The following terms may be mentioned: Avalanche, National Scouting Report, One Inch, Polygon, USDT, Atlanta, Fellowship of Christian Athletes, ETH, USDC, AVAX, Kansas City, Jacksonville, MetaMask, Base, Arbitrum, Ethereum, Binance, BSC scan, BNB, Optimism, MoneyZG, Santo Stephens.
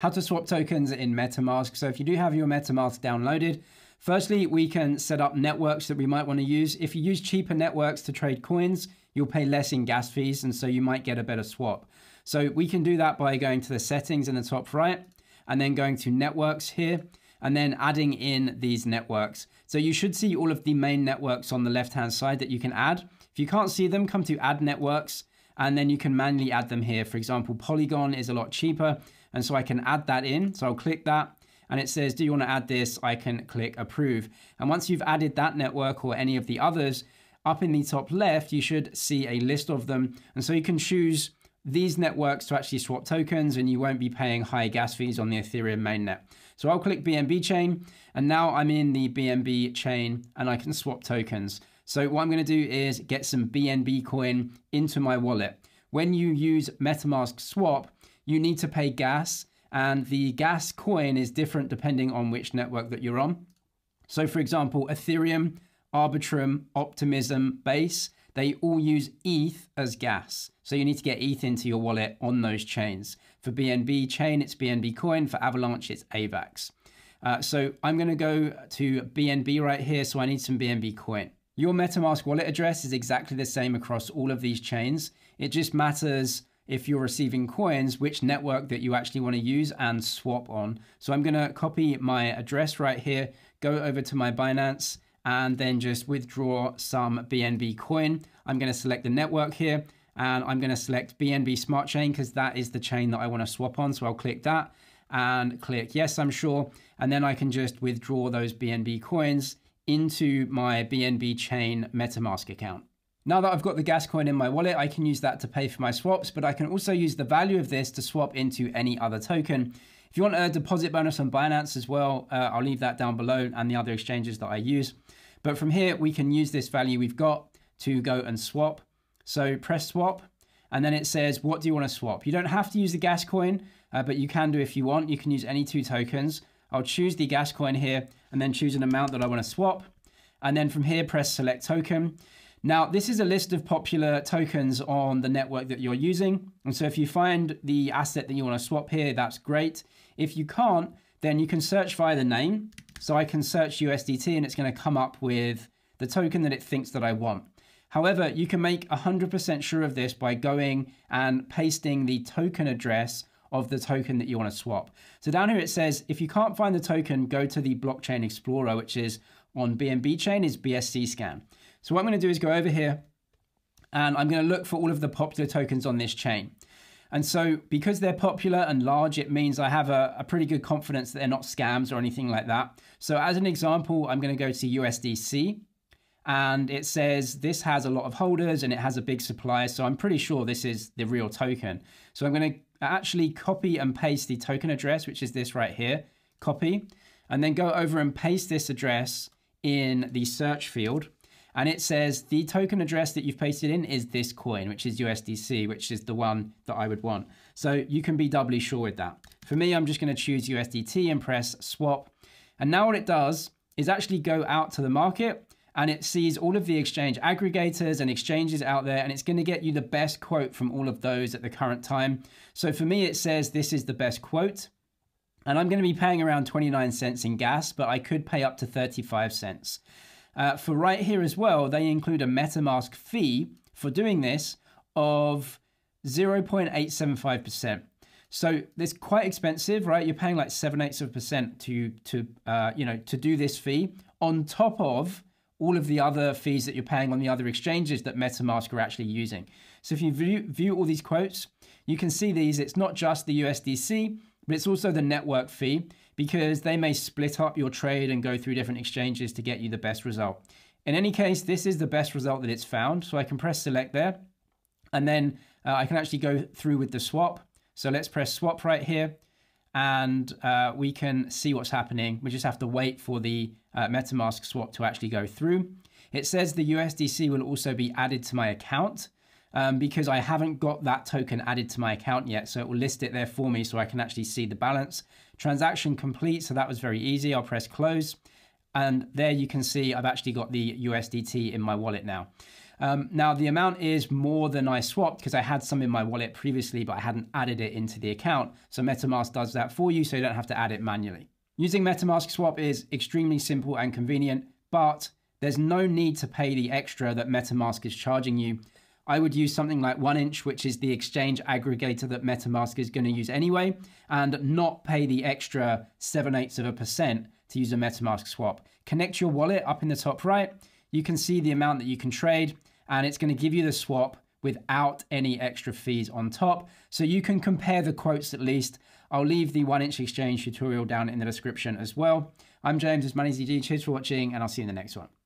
How to swap tokens in MetaMask. So if you do have your MetaMask downloaded, firstly, we can set up networks that we might want to use. If you use cheaper networks to trade coins, you'll pay less in gas fees, and so you might get a better swap. So we can do that by going to the settings in the top right, and then going to networks here, and then adding in these networks. So you should see all of the main networks on the left-hand side that you can add. If you can't see them, come to add networks, and then you can manually add them here. For example, Polygon is a lot cheaper, and so I can add that in. So I'll click that, and it says, do you want to add this? I can click approve. And once you've added that network or any of the others, up in the top left, you should see a list of them. And so you can choose these networks to actually swap tokens, and you won't be paying high gas fees on the Ethereum mainnet. So I'll click BNB chain, and now I'm in the BNB chain and I can swap tokens. So what I'm going to do is get some BNB coin into my wallet. When you use MetaMask swap, you need to pay gas, and the gas coin is different depending on which network that you're on. So for example, Ethereum, Arbitrum, Optimism, Base, they all use ETH as gas. So you need to get ETH into your wallet on those chains. For BNB chain, it's BNB coin. For Avalanche, it's AVAX. So I'm going to go to BNB right here. So I need some BNB coin. Your MetaMask wallet address is exactly the same across all of these chains. It just matters if you're receiving coins, which network that you actually want to use and swap on. So I'm going to copy my address right here, go over to my Binance, and then just withdraw some BNB coin. I'm going to select the network here, and I'm going to select BNB Smart Chain because that is the chain that I want to swap on. So I'll click that and click yes, I'm sure. And then I can just withdraw those BNB coins into my BNB Chain MetaMask account. Now that I've got the gas coin in my wallet, I can use that to pay for my swaps, but I can also use the value of this to swap into any other token. If you want a deposit bonus on Binance as well, I'll leave that down below and the other exchanges that I use. But from here, we can use this value we've got to go and swap. So press swap, and then it says, what do you want to swap? You don't have to use the gas coin, but you can do if you want. You can use any two tokens. I'll choose the gas coin here and then choose an amount that I want to swap. And then from here, press select token. Now, this is a list of popular tokens on the network that you're using. And so if you find the asset that you want to swap here, that's great. If you can't, then you can search via the name. So I can search USDT, and it's going to come up with the token that it thinks that I want. However, you can make 100% sure of this by going and pasting the token address of the token that you want to swap. So down here it says, if you can't find the token, go to the blockchain explorer, which is on BNB chain is BSC scan. So what I'm going to do is go over here, and I'm going to look for all of the popular tokens on this chain. And so because they're popular and large, it means I have a pretty good confidence that they're not scams or anything like that. So as an example, I'm going to go to USDC, and it says this has a lot of holders and it has a big supply. So I'm pretty sure this is the real token. So I'm going to actually copy and paste the token address, which is this right here, copy, and then go over and paste this address in the search field. And it says the token address that you've pasted in is this coin, which is USDC, which is the one that I would want. So you can be doubly sure with that. For me, I'm just going to choose USDT and press swap. And now what it does is actually go out to the market, and it sees all of the exchange aggregators and exchanges out there, and it's going to get you the best quote from all of those at the current time. So for me, it says this is the best quote. And I'm going to be paying around 29 cents in gas, but I could pay up to 35 cents. For right here as well, they include a MetaMask fee for doing this of 0.875%. So it's quite expensive, right? You're paying like 7/8% to do this fee on top of all of the other fees that you're paying on the other exchanges that MetaMask are actually using. So if you view all these quotes, you can see these. It's not just the USDC, but it's also the network fee, because they may split up your trade and go through different exchanges to get you the best result. In any case, this is the best result that it's found. So I can press select there, and then I can actually go through with the swap. So let's press swap right here, and we can see what's happening. We just have to wait for the MetaMask swap to actually go through. It says the USDC will also be added to my account because I haven't got that token added to my account yet. So it will list it there for me so I can actually see the balance. Transaction complete, so that was very easy. I'll press close. And there you can see I've actually got the USDT in my wallet now. Now the amount is more than I swapped because I had some in my wallet previously, but I hadn't added it into the account. So MetaMask does that for you, so you don't have to add it manually. Using MetaMask swap is extremely simple and convenient, but there's no need to pay the extra that MetaMask is charging you. I would use something like One Inch, which is the exchange aggregator that MetaMask is going to use anyway, and not pay the extra 7/8% to use a MetaMask swap. Connect your wallet up in the top right. You can see the amount that you can trade, and it's going to give you the swap without any extra fees on top. So you can compare the quotes at least. I'll leave the One Inch exchange tutorial down in the description as well. I'm James with MoneyZG. Cheers for watching, and I'll see you in the next one.